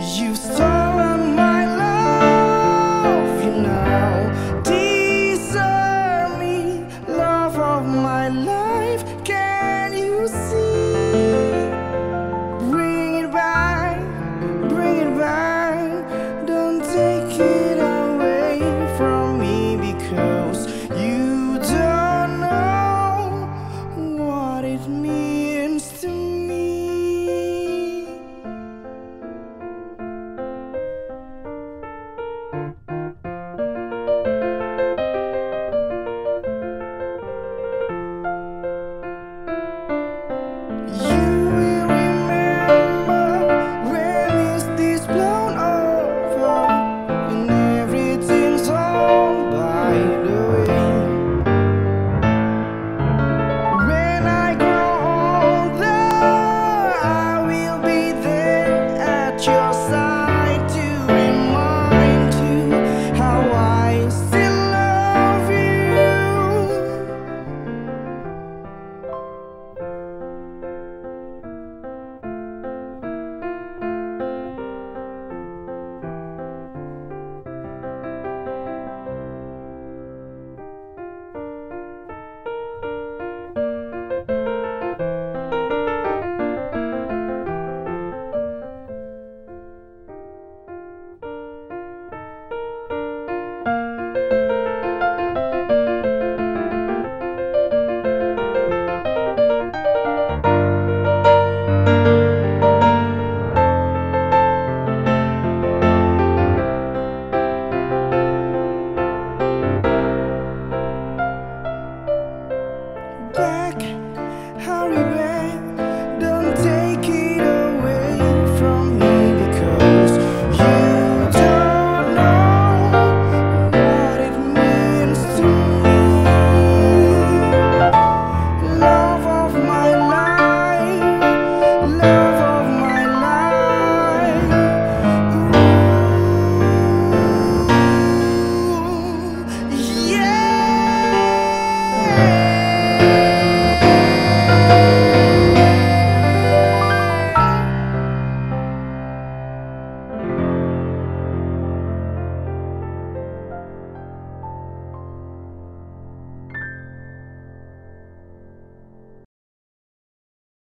You thought